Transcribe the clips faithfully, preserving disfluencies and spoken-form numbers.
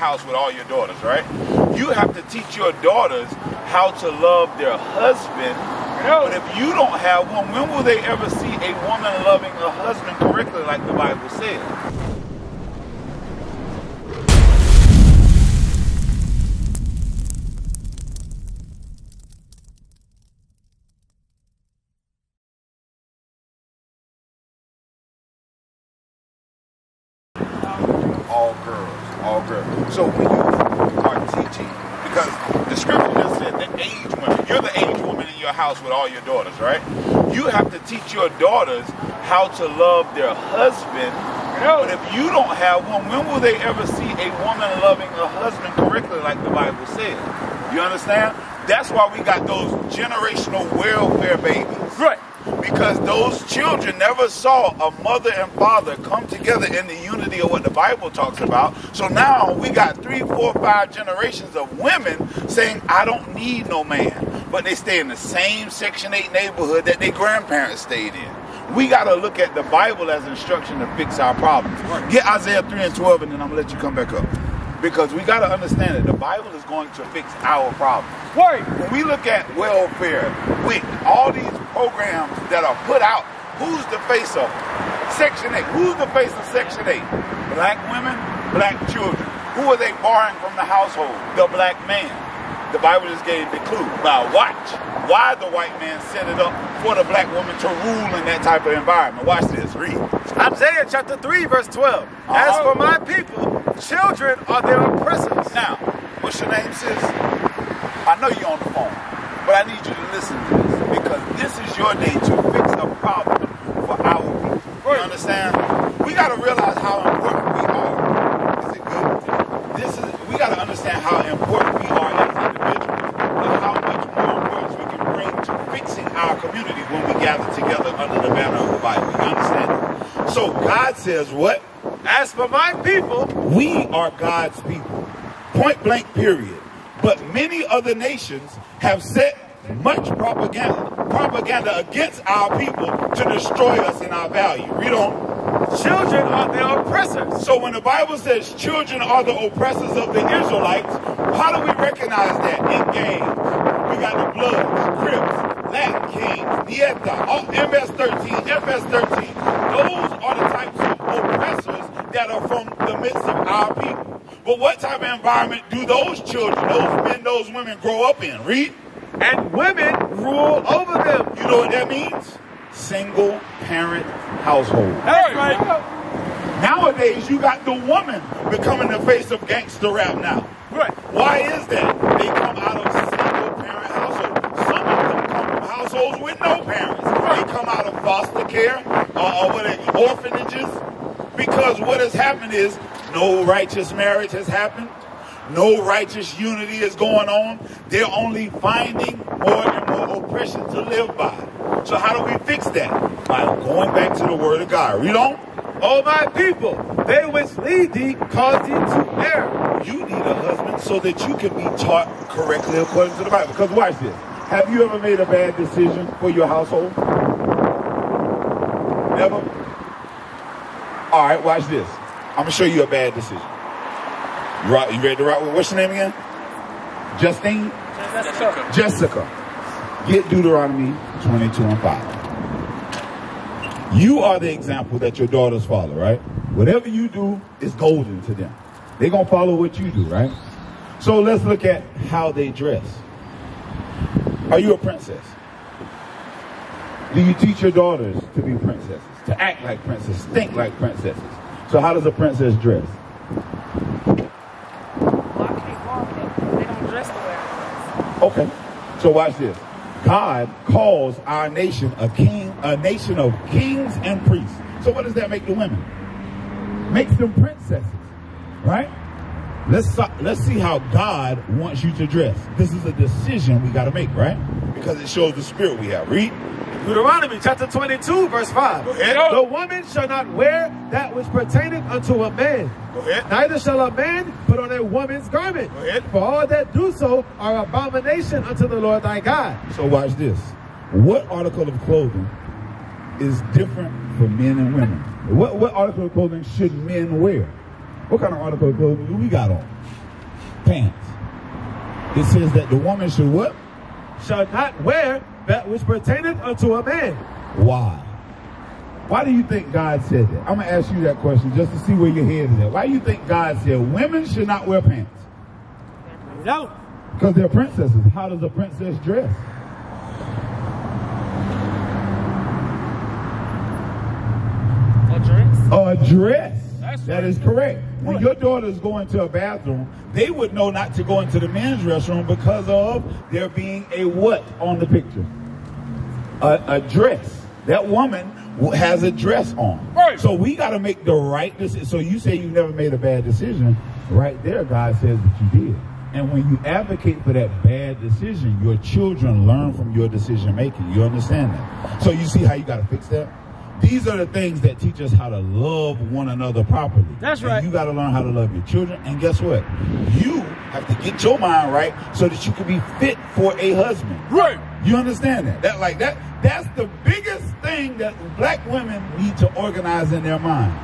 house with all your daughters, right? You have to teach your daughters how to love their husband. But if you don't have one, when will they ever see a woman loving her husband correctly like the Bible says? All girls, all girls. So when you are teaching, because the scripture just said the aged women, you're the aged woman in your house with all your daughters, right? You have to teach your daughters how to love their husband. But if you don't have one, when will they ever see a woman loving her husband correctly like the Bible says? You understand? That's why we got those generational welfare babies. Right. Because those children never saw a mother and father come together in the unity of what the Bible talks about. So now we got three, four, five generations of women saying, I don't need no man. But they stay in the same Section eight neighborhood that their grandparents stayed in. We got to look at the Bible as instruction to fix our problems. Get Isaiah three and twelve, and then I'm going to let you come back up. Because we got to understand that the Bible is going to fix our problems. Right. When we look at welfare, with all these programs that are put out, who's the face of Section eight? Who's the face of Section eight? Black women, black children. Who are they barring from the household? The black man. The Bible just gave the clue by watch why the white man set it up for the black woman to rule in that type of environment. Watch this, read. Isaiah chapter three verse twelve. Uh-huh. As for my people, children are their oppressors. Now, what's your name, sis? I know you're on the phone, but I need you to listen to this, because this is your day to fix a problem for our people. You understand? We got to realize how important we are. Is it good? This is, we got to understand how important we are as individuals, and how much more importance we can bring to fixing our community when we gather together under the banner of the Bible. You understand? So God says what? As for my people, we are God's people. Point blank, period. But many other nations have set much propaganda propaganda against our people to destroy us in our value. Read on. Children are the oppressors. So when the Bible says children are the oppressors of the Israelites, how do we recognize that? In games. We got the Bloods, Crips, Latin Kings, Nieta, M S thirteen, F S thirteen. Those are the types of oppressors that are from the midst of our people. But what type of environment do those children, those men, those women grow up in? Read. And women rule over them. You know what that means? Single parent household. That's right. Nowadays, you got the woman becoming the face of gangster rap now. Right. Why is that? They come out of single parent households. Some of them come from households with no parents. They come out of foster care, uh, what are orphanages. Because what has happened is, no righteous marriage has happened. No righteous unity is going on. They're only finding more and more oppression to live by. So how do we fix that? By going back to the word of God. Read on. Oh, my people, they which lead thee cause thee to err. You need a husband so that you can be taught correctly according to the Bible. Because watch this. Have you ever made a bad decision for your household? Never? All right, watch this. I'm going to show you a bad decision. You, rock, you ready to rock with, what's your name again? Justine? Jessica. Jessica. Get Deuteronomy twenty-two and five. You are the example that your daughters follow, right? Whatever you do is golden to them. They're going to follow what you do, right? So let's look at how they dress. Are you a princess? Do you teach your daughters to be princesses, to act like princesses, think like princesses? So how does a princess dress? Well, I can't walk it. They don't dress the way I dress. Okay. So watch this. God calls our nation a king, a nation of kings and priests. So what does that make the women? Makes them princesses, right? Let's let's see how God wants you to dress. This is a decision we got to make, right? Because it shows the spirit we have. Read. Deuteronomy chapter twenty-two, verse five. Go ahead. The woman shall not wear that which pertaineth unto a man. Go ahead. Neither shall a man put on a woman's garment. Go ahead. For all that do so are abomination unto the Lord thy God. So watch this. What article of clothing is different for men and women? What, what article of clothing should men wear? What kind of article of clothing do we got on? pants. It says that the woman should what? Shall not wear that which pertaineth unto a man. Why? Why do you think God said that? I'm going to ask you that question just to see where your head is at. Why do you think God said women should not wear pants? No. Because they're princesses. How does a princess dress? A dress? A dress. That's that right. Is correct. When your daughters go into a bathroom, they would know not to go into the men's restroom because of there being a what on the picture? A, a dress. That woman has a dress on. Right. So we got to make the right decision. So you say you never made a bad decision. Right there, God says that you did. And when you advocate for that bad decision, your children learn from your decision making. You understand that? So you see how you got to fix that? These are the things that teach us how to love one another properly. That's right. And you got to learn how to love your children. And guess what? You have to get your mind right so that you can be fit for a husband. Right. You understand that? That like that. That's the biggest thing that black women need to organize in their mind.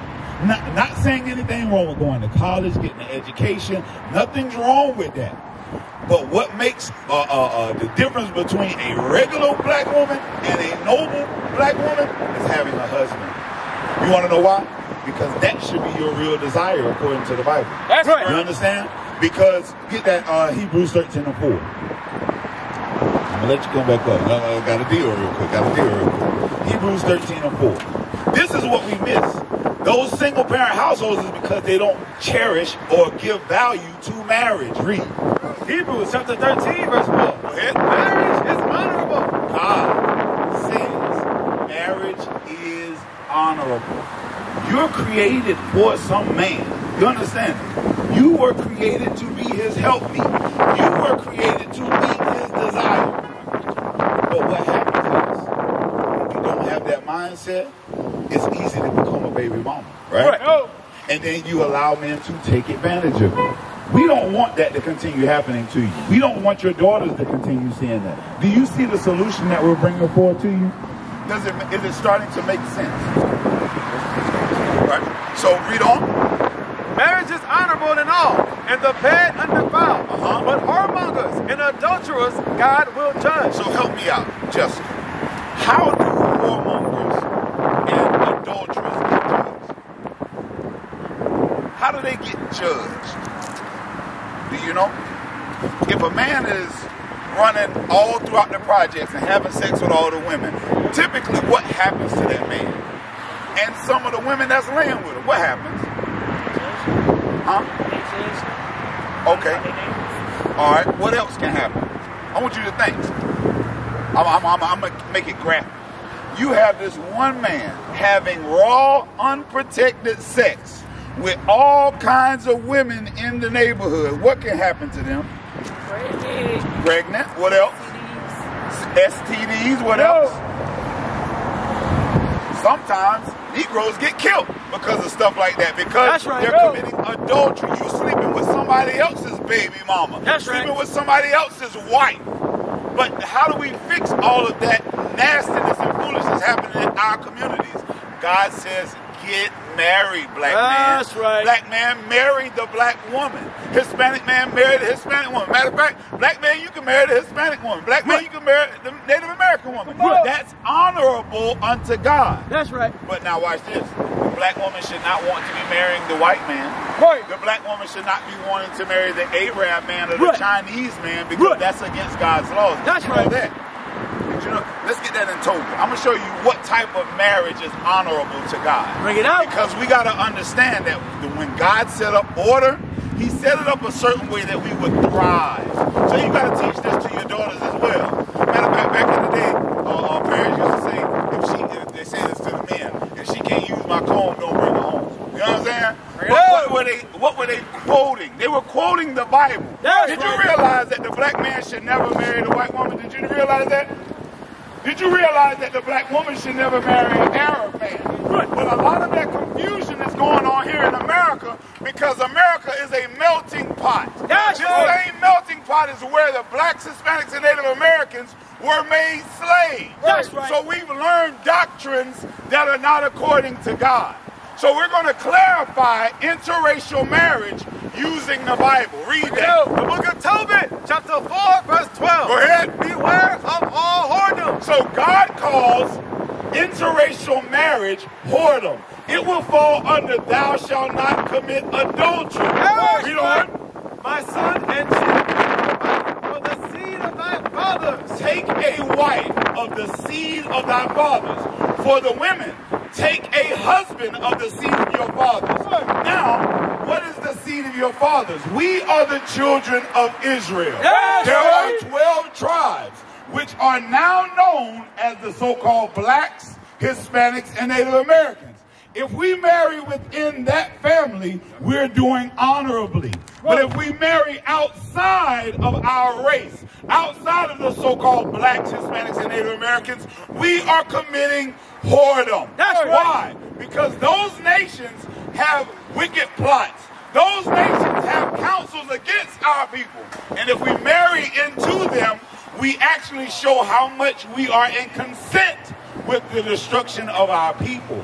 Not, not saying anything wrong with going to college, getting an education. Nothing's wrong with that. But what makes uh, uh, uh, the difference between a regular black woman and a noble black woman is having a husband. You want to know why? Because that should be your real desire according to the Bible. That's right. You understand? Because get that uh, Hebrews thirteen and four. I'm going to let you come back up. I got to deal real quick. got to deal real quick. Hebrews thirteen and four. This is what we miss. Those single parent households is because they don't cherish or give value to marriage. Read. Hebrews chapter thirteen verse four. Go ahead. Marriage is honorable. God says marriage is honorable. You're created for some man. You understand? You were created to be his helpmeet. You were created to meet his desire. But what happens is, when you don't have that mindset, it's easy to become a baby mama, right? right. And then you allow men to take advantage of you. We don't want that to continue happening to you. We don't want your daughters to continue seeing that. Do you see the solution that we're bringing forward to you? Does it, is it starting to make sense? Right. So read on. Marriage is honorable in all, and the bed undefiled. Uh-huh. But whoremongers and adulterers God will judge. So help me out, Jessica. How do whoremongers and adulterers get judged? How do they get judged? Do you know? If a man is running all throughout the projects and having sex with all the women, typically what happens to that man? And some of the women that's laying with him, what happens? Huh? Okay. All right. What else can happen? I want you to think. I'm, I'm, I'm, I'm gonna make it graphic. You have this one man having raw, unprotected sex with all kinds of women in the neighborhood. What can happen to them? Pregnant. Pregnant. What else? S T Ds. S T Ds. What no. else? Sometimes Negroes get killed because of stuff like that. Because right, they're bro. committing adultery. You're sleeping with somebody else's baby mama. That's You're sleeping right. with somebody else's wife. But how do we fix all of that nastiness and foolishness happening in our communities? God says, get married, black man. That's right. Black man married the black woman. Hispanic man married the Hispanic woman. Matter of fact, black man, you can marry the Hispanic woman. Black man, you can marry the Native American woman. That's honorable unto God. That's right. But now watch this. The black woman should not want to be marrying the white man. Right. The black woman should not be wanting to marry the Arab man or the right. Chinese man because right. that's against God's laws. That's you know right. That. You know, let's get that in Toby. I'm going to show you what type of marriage is honorable to God. Bring it out. Because we got to understand that when God set up order, he set it up a certain way that we would thrive. So you got to teach this to your daughters as well. Matter of fact, back in the day, uh, our parents used to say, if she, if they say this to the men, if she can't use my comb, don't bring her home. You know what I'm saying? But what were they, what were they quoting? They were quoting the Bible. That's Did right. you realize that the black man should never marry the white woman? Did you realize that? Did you realize that the black woman should never marry an Arab man? But a lot of that confusion is going on here in America because America is a melting pot. That's this right. same melting pot is where the blacks, Hispanics, and Native Americans were made slaves. That's right. So we've learned doctrines that are not according to God. So we're going to clarify interracial marriage using the Bible. Read that. The book of Tobit, chapter four, verse twelve. Go ahead. Beware of all whoredom. So God calls interracial marriage whoredom. It will fall under thou shalt not commit adultery. Yes, read on. My son and children for the seed of thy fathers. Take a wife of the seed of thy fathers. For the women, take a husband of the seed of your fathers. Now, what is the seed of your fathers? We are the children of Israel. Yes. There are twelve tribes, which are now known as the so-called blacks, Hispanics, and Native Americans. If we marry within that family, we're doing honorably. But if we marry outside of our race, outside of the so-called blacks, Hispanics, and Native Americans, we are committing whoredom. That's right. Why? Because those nations have wicked plots. Those nations have counsels against our people. And if we marry into them, we actually show how much we are in consent with the destruction of our people.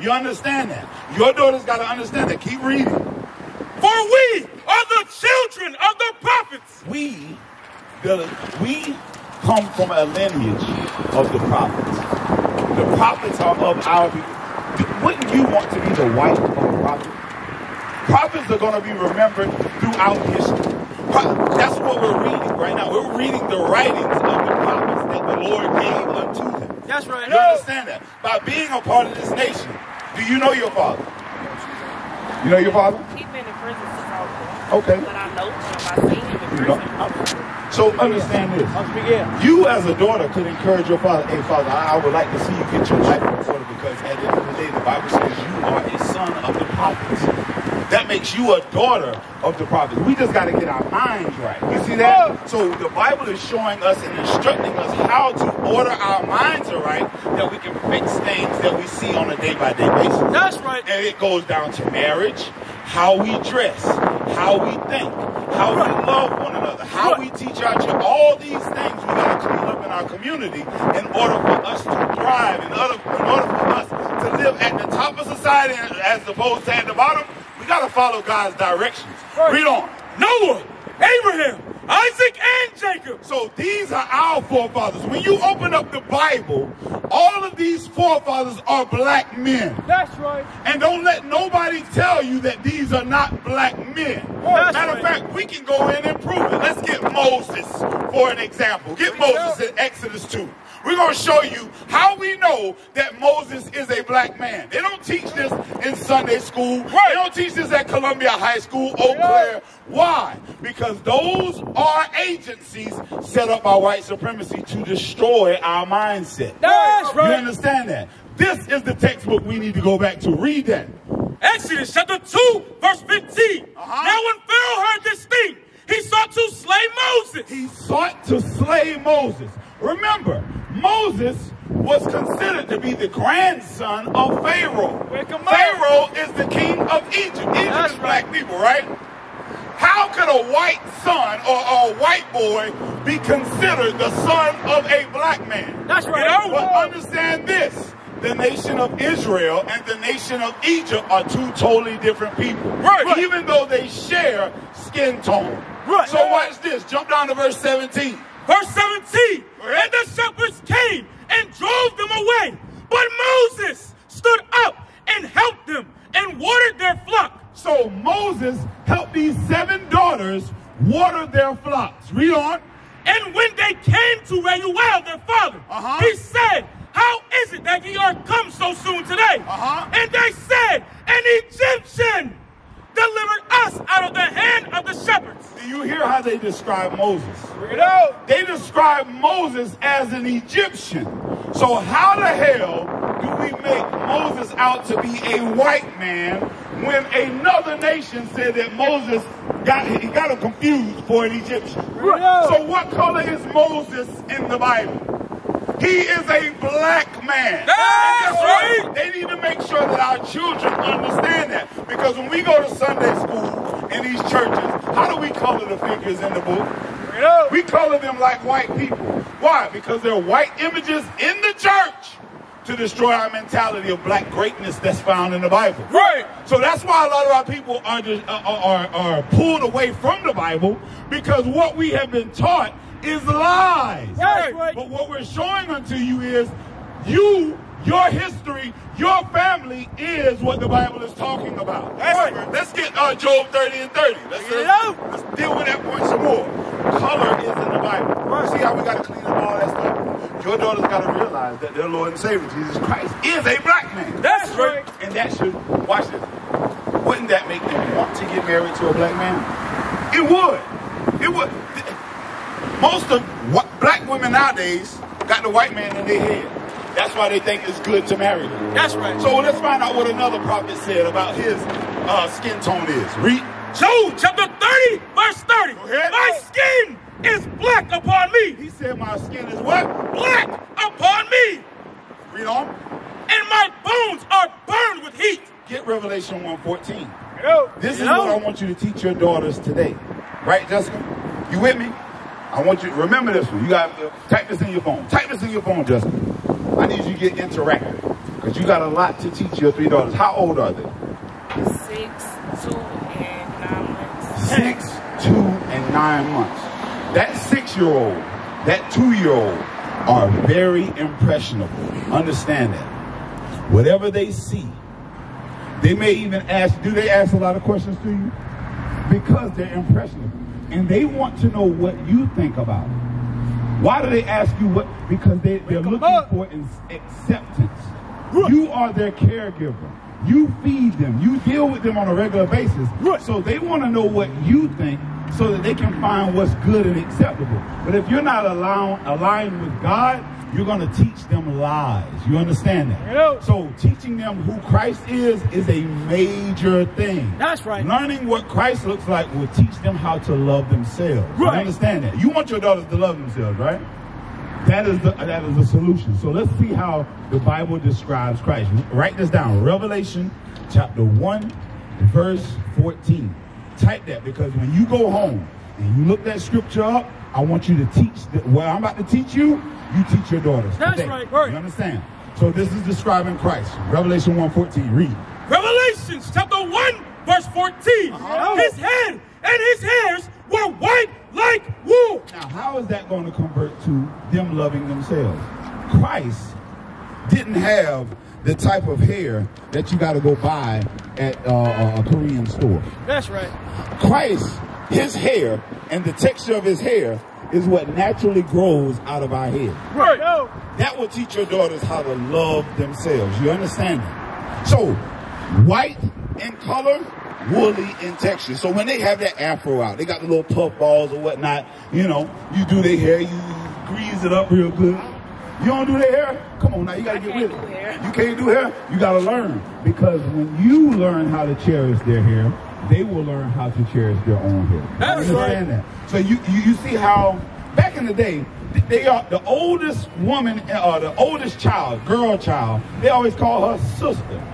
You understand that? Your daughter's got to understand that. Keep reading. For we are the children of the prophets. We, the, we come from a lineage of the prophets. The prophets are of our people. Wouldn't you want to be the wife of a prophet? Prophets are going to be remembered throughout history. That's what we're reading right now. We're reading the writings of the prophets that the Lord gave unto them. That's right. You understand that? By being a part of this nation, do you know your father? You know your father? He's been in prison since I was born. Okay. But I know him. I seen him in prison. No. So understand this. You as a daughter could encourage your father, hey father, I would like to see you get your life in order, because at the end of the day, the Bible says you are a son of the prophets. That makes you a daughter of the prophets. We just got to get our minds right. You see that? So the Bible is showing us and instructing us how to order our minds right, that we can fix things that we see on a day-by-day basis. That's right. And it goes down to marriage, how we dress, how we think, how we love one another, how we teach our children. All these things we got to clean up in our community in order for us to thrive, in order, in order for us to live at the top of society as opposed to at the bottom. We got to follow God's directions. Read on. Noah, Abraham, Isaac, and Jacob. So these are our forefathers. When you open up the Bible, all of these forefathers are black men. That's right. And don't let nobody tell you that these are not black men. That's Matter of right. fact, we can go in and prove it. Let's get Moses for an example. Get Moses in Exodus two. We're going to show you how we know that Moses is a black man. They don't teach this in Sunday school. Right. They don't teach this at Columbia High School, Eau Claire. Why? Because those are agencies set up by white supremacy to destroy our mindset. That's right. You understand that? This is the textbook we need to go back to. Read that. Exodus chapter two, verse fifteen. Uh-huh. Now when Pharaoh heard this thing, he sought to slay Moses. He sought to slay Moses. Remember, Moses was considered to be the grandson of Pharaoh. Pharaoh is the king of Egypt. Egypt is black people, right? How could a white son or a white boy be considered the son of a black man? That's right. But understand this. The nation of Israel and the nation of Egypt are two totally different people. Right. Even though they share skin tone. Right. So watch this. Jump down to verse seventeen. Verse seventeen. And the shepherds came and drove them away. But Moses stood up and helped them and watered their flock. So Moses helped these seven daughters water their flocks. Read on. And when they came to Reuel, their father, uh-huh. he said, how is it that ye are come so soon today? Uh-huh. And they said, an Egyptian delivered us out of the hand of the shepherds. Do you hear how they describe Moses? Bring it out. They describe Moses as an Egyptian. So how the hell do we make Moses out to be a white man when another nation said that Moses got he got him confused for an Egyptian? Bring it out. So what color is Moses in the Bible? He is a black man. That's right. They need to make sure that our children understand that. Because when we go to Sunday school in these churches, how do we color the figures in the book? We color them like white people. Why? Because they're white images in the church. to destroy our mentality of black greatness that's found in the Bible. Right. So that's why a lot of our people are, just, are, are, are pulled away from the Bible, because what we have been taught is lies. Right. Right. But what we're showing unto you is you, your history, your family is what the Bible is talking about. That's right. Let's get uh, Job thirty and thirty. Let's, uh, let's deal with that point some more. Color is in the Bible. See how we got to clean up all that stuff. Your daughters got to realize that their Lord and Savior, Jesus Christ, is a black man. That's right. And that should, watch this, wouldn't that make them want to get married to a black man? It would. It would. Most of what black women nowadays got the white man in their head. That's why they think it's good to marry them. That's right. So let's find out what another prophet said about his uh, skin tone is. Read. Job chapter thirty, verse thirty. Go ahead. My skin is black upon me. He said my skin is what? Black upon me. Read on. And my bones are burned with heat. Get Revelation one fourteen. Hello. This Hello. is what I want you to teach your daughters today. Right, Jessica? You with me? I want you to remember this one. You got to type this in your phone. Type this in your phone, Jessica. I need you to get interactive, because you got a lot to teach your three daughters. How old are they? Six, two, and nine months. Six, two, and nine months. That six-year-old, that two-year-old are very impressionable. Understand that. Whatever they see, they may even ask, do they ask a lot of questions to you? Because they're impressionable. And they want to know what you think about it. Why do they ask you what? Because they, they're looking up. for acceptance. Root. You are their caregiver. You feed them. You deal with them on a regular basis. Root. So they want to know what you think so that they can find what's good and acceptable. But if you're not allowing, aligned with God, you're going to teach them lies. You understand that? Hello. So teaching them who Christ is is a major thing. That's right. Learning what Christ looks like will teach them how to love themselves. Right. You understand that? You want your daughters to love themselves, right? That is the, that is the solution. So let's see how the Bible describes Christ. Write this down. Revelation chapter one, verse fourteen. Type that, because when you go home and you look that scripture up, I want you to teach what well, I'm about to teach you. You teach your daughters. That's today. Right, right. You understand? So this is describing Christ. Revelation one fourteen. Read. Revelation chapter one, verse fourteen. Uh-huh. His head and his hairs were white like wool. Now, how is that going to convert to them loving themselves? Christ didn't have the type of hair that you got to go buy at uh, a Korean store. That's right. Christ, his hair and the texture of his hair is what naturally grows out of our head. Right. That will teach your daughters how to love themselves. You understand that? So, white in color, woolly in texture. So when they have that afro out, they got the little puff balls or whatnot, you know, you do their hair, you grease it up real good. You don't do their hair? Come on now, you got to get with it. Hair. You can't do hair? You got to learn. Because when you learn how to cherish their hair, they will learn how to cherish their own hair. That's right. That. So you, you you see how back in the day, they are the oldest woman or uh, the oldest child, girl child. They always call her sister.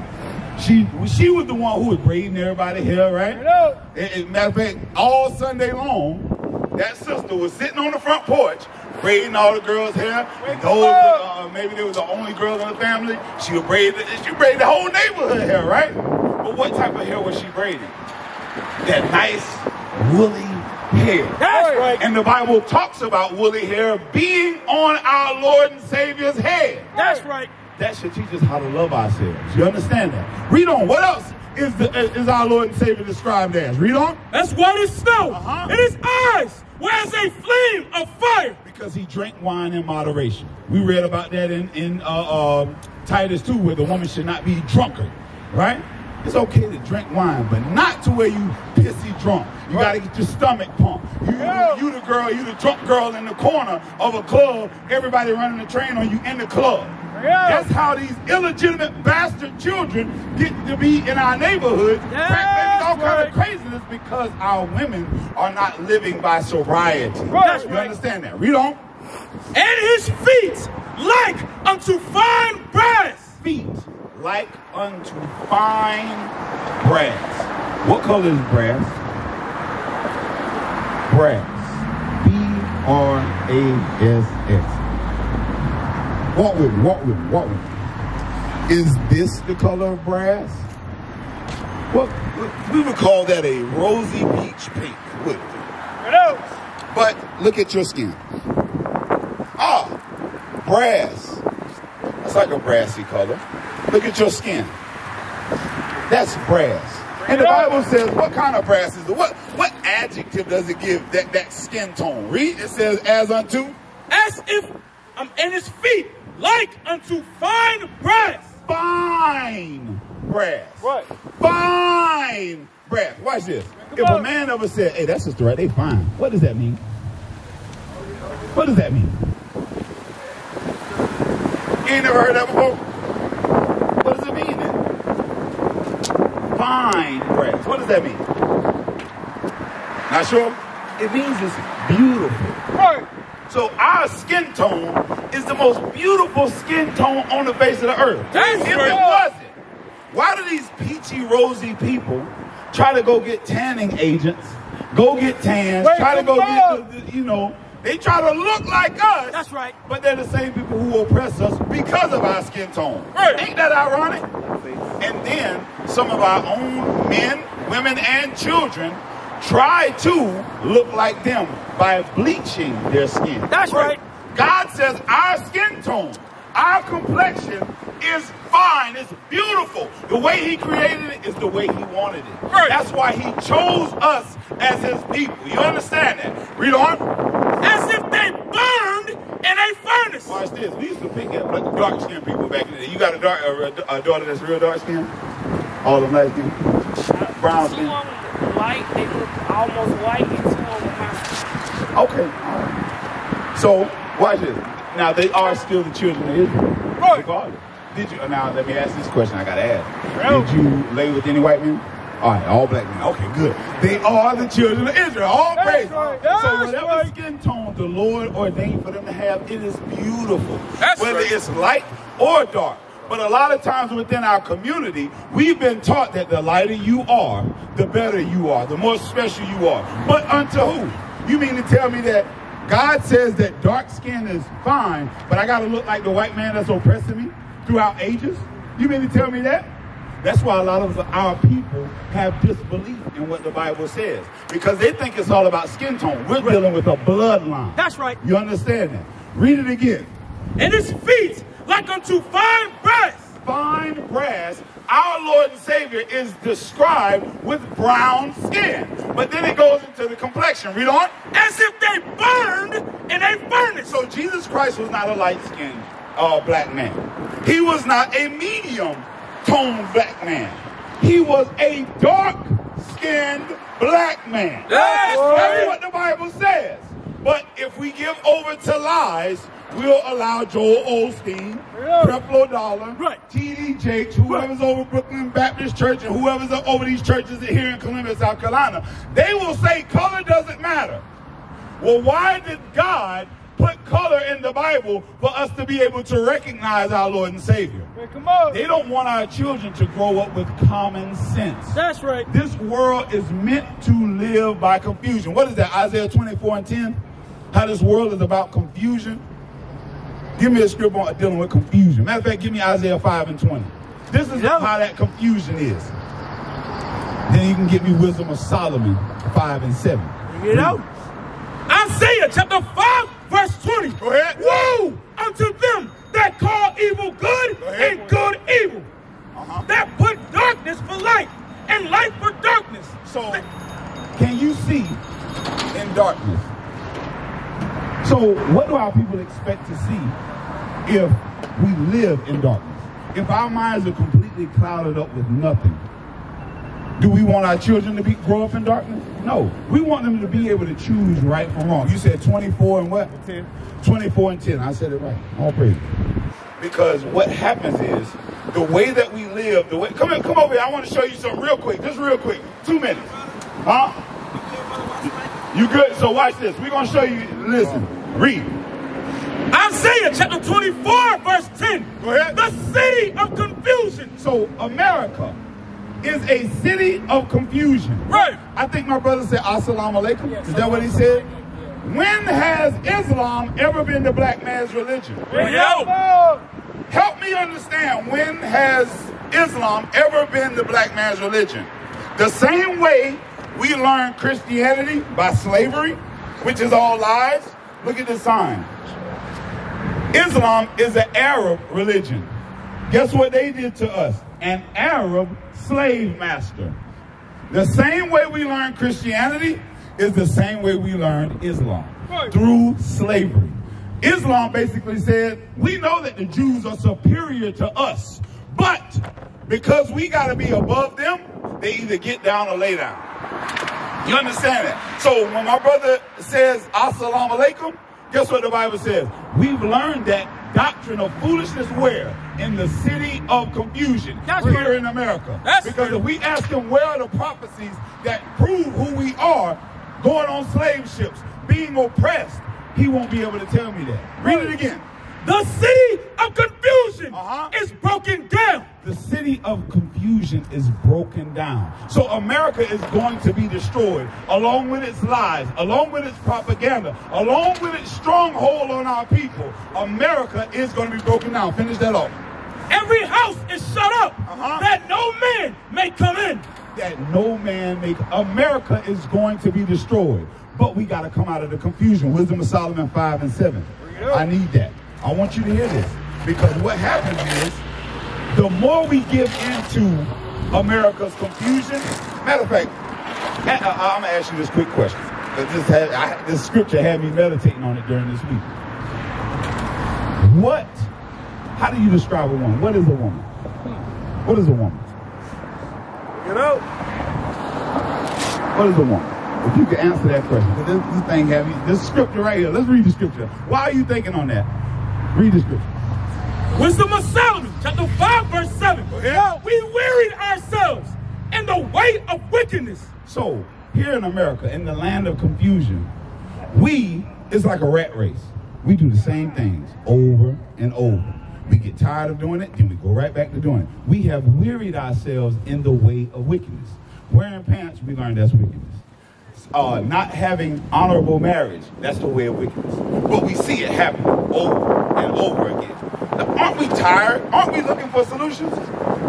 She she was the one who was braiding everybody's hair, right? As a matter of fact, all Sunday long, that sister was sitting on the front porch braiding all the girls' hair. Those, uh, maybe they was the only girl in the family. She would braid the, she braided the whole neighborhood hair, right? But what type of hair was she braiding? That nice woolly hair. That's right. And the Bible talks about woolly hair being on our Lord and Savior's head. That's right. That should teach us how to love ourselves. You understand that? Read on. What else is the, is our Lord and Savior described as? Read on. That's white as snow. Uh-huh. And his eyes were as a flame of fire. Because he drank wine in moderation. We read about that in, in uh, uh, Titus two, where the woman should not be drunkard, right? It's okay to drink wine, but not to where you pissy drunk. You right. gotta get your stomach pumped. You, yeah. you, you the girl, you the drunk girl in the corner of a club, everybody running the train on you in the club. Yeah. That's how these illegitimate bastard children get to be in our neighborhoods. Yeah. Crack babies, all right. kinds of craziness, because our women are not living by sobriety. Right. You right. understand that? Read on. And his feet like unto fine brass. Feet. Like unto fine brass. What color is brass? Brass. B R A S S. Walk with me, walk with me, walk with me. Is this the color of brass? Well, we would call that a rosy peach pink, wouldn't we? It is. But look at your skin. Ah, brass. That's like a brassy color. Look at your skin. That's brass. And the Bible says, what kind of brass is it? What, what adjective does it give that, that skin tone? Read, it says, as unto? As if, um, and his feet, like unto fine brass. Fine brass. Right. Fine brass. Watch this. If a man ever said, hey, that's just right, they fine. What does that mean? What does that mean? You ain't never heard that before? What does it mean then? Fine brass. What does that mean? Not sure? It means it's beautiful. Right. So our skin tone is the most beautiful skin tone on the face of the earth. That's if it wasn't, why do these peachy, rosy people try to go get tanning agents, go get tans, Wait, try to go up. get, you know, they try to look like us. That's right. But they're the same people who oppress us because of our skin tone. Right. Ain't that ironic? And then some of our own men, women, and children try to look like them by bleaching their skin. That's right. God says our skin tone, our complexion is fine. It's beautiful. The way he created it is the way he wanted it. Right. That's why he chose us as his people. You understand that? Read on. As if they burned in a furnace. Watch this. We used to pick up like the dark skinned people back in the day. You got a, dark, a, a daughter that's real dark skinned? All them nice people? Brown skin? Light. They look almost white and two of my Okay. All right. So, watch this. Now, they are still the children of Israel. Right. Regardless. Did you, now let me ask this question I gotta ask. Did you lay with any white men? All right, all black men. Okay, good. They are the children of Israel. All praise. Right. So whatever right. skin tone the Lord ordained for them to have, it is beautiful. That's Whether right. it's light or dark. But a lot of times within our community, we've been taught that the lighter you are, the better you are, the more special you are. But unto who? You mean to tell me that God says that dark skin is fine, but I gotta look like the white man that's oppressing me? Throughout ages? You mean to tell me that? That's why a lot of our people have disbelief in what the Bible says, because they think it's all about skin tone. We're right. dealing with a bloodline. That's right. You understand that? Read it again. And his feet like unto fine brass. Fine brass. Our Lord and Savior is described with brown skin. But then it goes into the complexion. Read on. As if they burned in a furnace. So Jesus Christ was not a light-skinned uh, black man. He was not a medium-toned black man. He was a dark-skinned black man. That's, That's what the Bible says. But if we give over to lies, we'll allow Joel Osteen, yeah. Creflo Dollar, right. T D Jakes, whoever's right. over Brooklyn Baptist Church, and whoever's over these churches here in Columbia, South Carolina. They will say color doesn't matter. Well, why did God put color in the Bible for us to be able to recognize our Lord and Savior? Hey, come on. They don't want our children to grow up with common sense. That's right. This world is meant to live by confusion. What is that? Isaiah twenty-four and ten? How this world is about confusion. Give me a script on dealing with confusion. Matter of fact, give me Isaiah five and twenty. This is yeah. how that confusion is. Then you can give me Wisdom of Solomon five and seven. You know? Isaiah chapter five verse twenty. Go ahead. Woe unto them that call evil good and good evil. Uh-huh. That put darkness for light and light for darkness. So can you see in darkness? So what do our people expect to see if we live in darkness? If our minds are completely clouded up with nothing, do we want our children to be grow up in darkness? No. We want them to be able to choose right from wrong. You said twenty-four and what? ten. twenty-four and ten. I said it right. All praise. Because what happens is the way that we live, the way come in, come over here. I want to show you something real quick. Just real quick. Two minutes. Huh? You good? So watch this. We're going to show you. Listen. Read. Isaiah chapter twenty-four verse ten. Go ahead. The city of confusion. So America is a city of confusion. Right. I think my brother said Assalamu Alaikum. Yes. Is that what he said? When has Islam ever been the black man's religion? Yo. Help me understand, when has Islam ever been the black man's religion? The same way we learn Christianity by slavery, which is all lies. Look at this sign. Islam is an Arab religion. Guess what they did to us? An Arab slave master. The same way we learn Christianity is the same way we learn Islam, through slavery. Islam basically said, we know that the Jews are superior to us, but because we got to be above them, they either get down or lay down. You understand that? So when my brother says, Assalamu alaikum, guess what the Bible says? We've learned that doctrine of foolishness where? In the city of confusion. That's here true. In America. That's because true. If we ask them where are the prophecies that prove who we are, going on slave ships, being oppressed, he won't be able to tell me that. Read it again. The city of confusion uh-huh. is broken down. The city of confusion is broken down. So America is going to be destroyed, along with its lies, along with its propaganda, along with its stronghold on our people. America is going to be broken down. Finish that off. Every house is shut up uh-huh. that no man may come in. That no man may. America is going to be destroyed. But we got to come out of the confusion. Wisdom of Solomon five and seven. I need that. I want you to hear this, because what happens is the more we give into America's confusion, matter of fact, I'm going to ask you this quick question. This, had, I, this scripture had me meditating on it during this week. What, how do you describe a woman? What is a woman? What is a woman? You know? What is a woman? If you could answer that question, because this, this thing had me, this scripture right here, let's read the scripture. Why are you thinking on that? Read the scripture. Wisdom of Solomon, chapter five, verse seven. Yeah. We wearied ourselves in the way of wickedness. So, here in America, in the land of confusion, we, it's like a rat race. We do the same things over and over. We get tired of doing it, then we go right back to doing it. We have wearied ourselves in the way of wickedness. Wearing pants, we learned that's wickedness. Uh, not having honorable marriage, that's the way of wickedness. But we see it happen over and over again. Now, aren't we tired? Aren't we looking for solutions?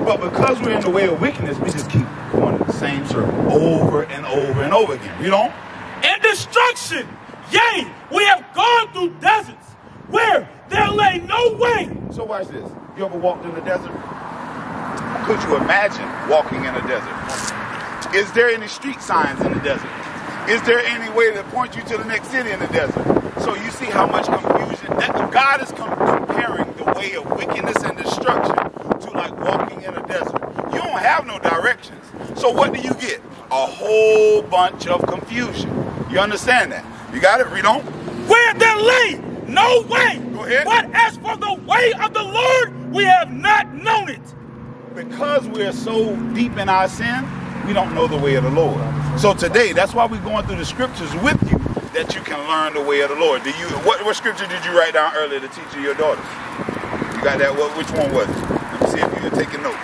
But because we're in the way of wickedness, we just keep going in the same circle over and over and over again. You know? And destruction! Yea, we have gone through deserts where there lay no way. So watch this. You ever walked in the desert? Could you imagine walking in a desert? Is there any street signs in the desert? Is there any way to point you to the next city in the desert? So you see how much confusion, that God is comparing the way of wickedness and destruction to like walking in a desert. You don't have no directions. So what do you get? A whole bunch of confusion. You understand that? You got it? Read on. Where there lay no way. Go ahead. But as for the way of the Lord, we have not known it. Because we are so deep in our sin, we don't know the way of the Lord. So today, that's why we're going through the scriptures with you, that you can learn the way of the Lord. Do you? What, what scripture did you write down earlier to teach you your daughters? You got that? What, which one was it? Let me see if you're taking notes.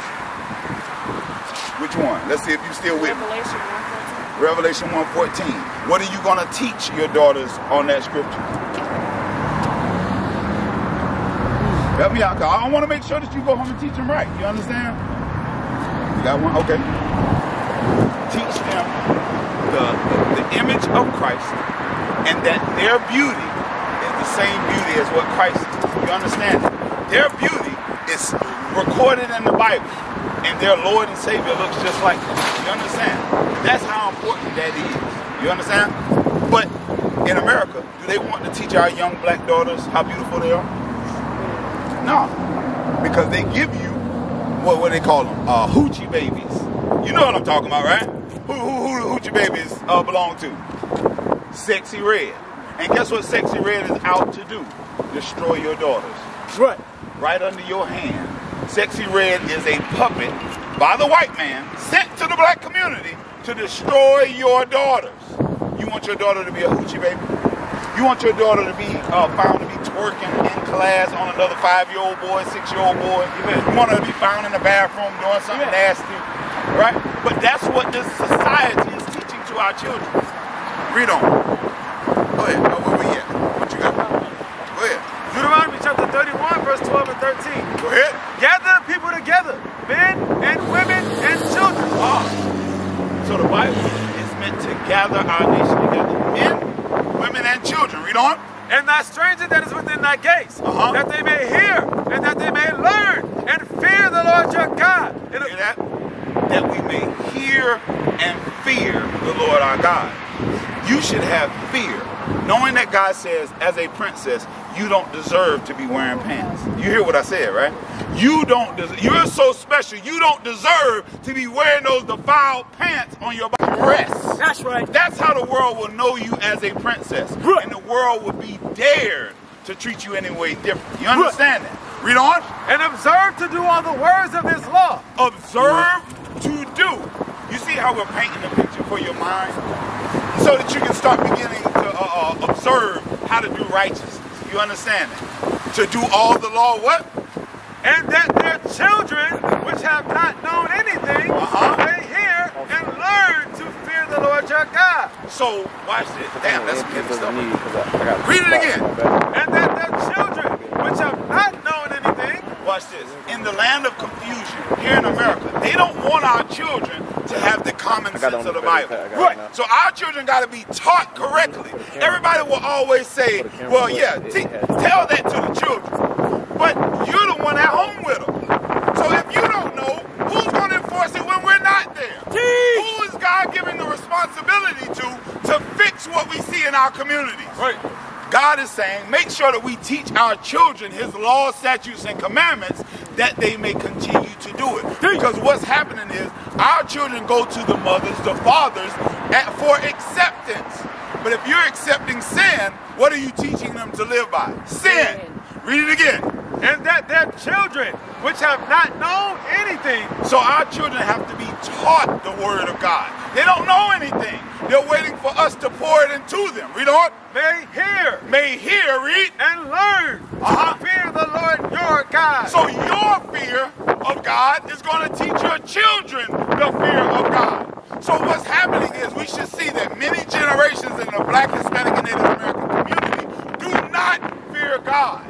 Which one? Let's see if you're still with Revelation me. Revelation one fourteen. What are you going to teach your daughters on that scripture? Help me out, 'cause I want to make sure that you go home and teach them right. You understand? You got one? Okay. Teach them the, the image of Christ, and that their beauty is the same beauty as what Christ is. You understand? Their beauty is recorded in the Bible, and their Lord and Savior looks just like them. You understand? That's how important that is. You understand? But in America, do they want to teach our young black daughters how beautiful they are? No. Because they give you, what, what do they call them? Uh, hoochie babies. You know what I'm talking about, right? Who, who, who, who your babies uh, belong to? Sexy Red. And guess what Sexy Red is out to do? Destroy your daughters. Right. Right under your hand. Sexy Red is a puppet by the white man sent to the black community to destroy your daughters. You want your daughter to be a hoochie baby? You want your daughter to be uh, found to be twerking in class on another five-year-old boy, six-year-old boy? You want her to be found in the bathroom doing something yeah. nasty? Right? But that's what this society is teaching to our children. Read on. Go ahead. Oh, where we at? What you got? Go ahead. Deuteronomy chapter thirty-one, verse twelve and chapter thirteen. Go ahead. Gather the people together, men and women and children. Oh. So the Bible is meant to gather our nation together, men, women, and children. Read on. And thy stranger that is within thy gates, uh-huh. that they may hear and that they may learn and fear the Lord your God. Hear that? That we may hear and fear the Lord our God. You should have fear, knowing that God says, as a princess, you don't deserve to be wearing pants. You hear what I said, right? You don't deserve, you're so special, you don't deserve to be wearing those defiled pants on your body. Rest. That's right. That's how the world will know you as a princess. Right. And the world will be dared to treat you any way different. You understand right. that? Read on. And observe to do all the words of this law. Observe to do. You see how we're painting a picture for your mind? So that you can start beginning to uh, uh, observe how to do righteousness. You understand that? To do all the law what? And that their children, which have not known anything, uh-huh. may hear and learn to fear the Lord your God. So, watch this. Damn, that's good stuff. Read it again. And that their children, which have not known anything, watch this. In the land of confusion, here in America, they don't want our children to have the common sense of the Bible. Right. So our children got to be taught correctly. Everybody will always say, well, yeah, tell that to the children. But you're the one at home with them. So if you don't know, who's going to enforce it when we're not there? Jeez. Who is God giving the responsibility to to fix what we see in our communities? Right. God is saying, make sure that we teach our children his laws, statutes, and commandments that they may continue to do it. Jeez. Because what's happening is our children go to the mothers, the fathers, at, for acceptance. But if you're accepting sin, what are you teaching them to live by? Sin. Read it again. And that their children, which have not known anything. So our children have to be taught the word of God. They don't know anything. They're waiting for us to pour it into them. Read on. May hear. May hear, read. And learn uh-huh. to fear the Lord your God. So your fear of God is going to teach your children the fear of God. So what's happening is we should see that many generations in the Black, Hispanic, and Native American community do not fear God.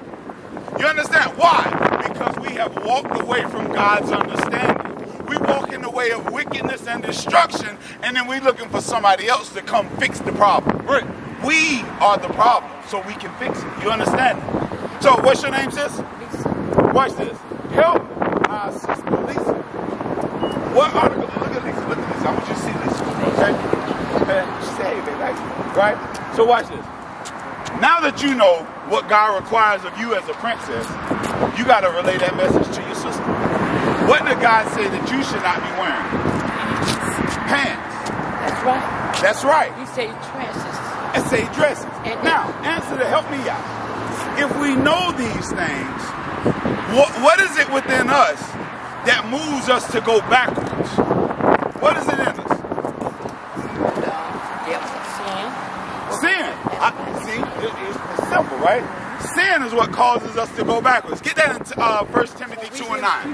You understand? Why? Because we have walked away from God's understanding. We walk in the way of wickedness and destruction, and then we're looking for somebody else to come fix the problem. Right. We are the problem, so we can fix it. You understand? So, what's your name, sis? Lisa. Watch this. Help our sister Lisa. What article? Look at Lisa. Look at Lisa. I want you to see Lisa. Okay? Okay? She's saving, right? So, watch this. Now that you know what God requires of you as a princess, you got to relay that message to your sister. What did God say that you should not be wearing? Pants. That's right. That's right. He said dresses. I say dresses. And now, answer to help me out. If we know these things, what, what is it within us that moves us to go backwards? What is it in us? Sin. I, see, it, it's simple, right? Sin is what causes us to go backwards. Get that in uh, First Timothy two and nine.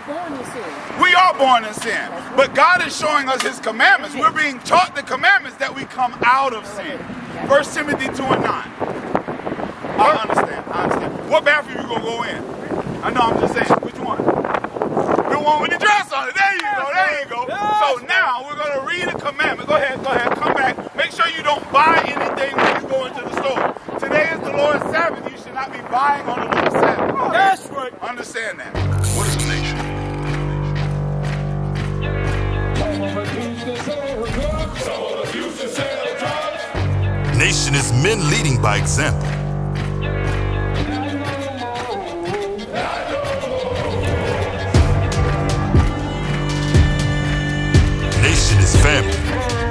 We are born in sin. But God is showing us his commandments. We're being taught the commandments that we come out of sin. First Timothy two and nine. I understand. I understand. What bathroom you going to go in? I know, I'm just saying. Which one? The one with the dress on it. There you go. There you go. So now we're going to read the commandment. Go ahead. Go ahead. Come back. Make sure you don't buy anything when you go into the store. Today is the Lord's Sabbath. You should not be buying on the Lord's Sabbath. Oh, that's right. Understand that. What is the nation? Nation is men leading by example. Nation is family.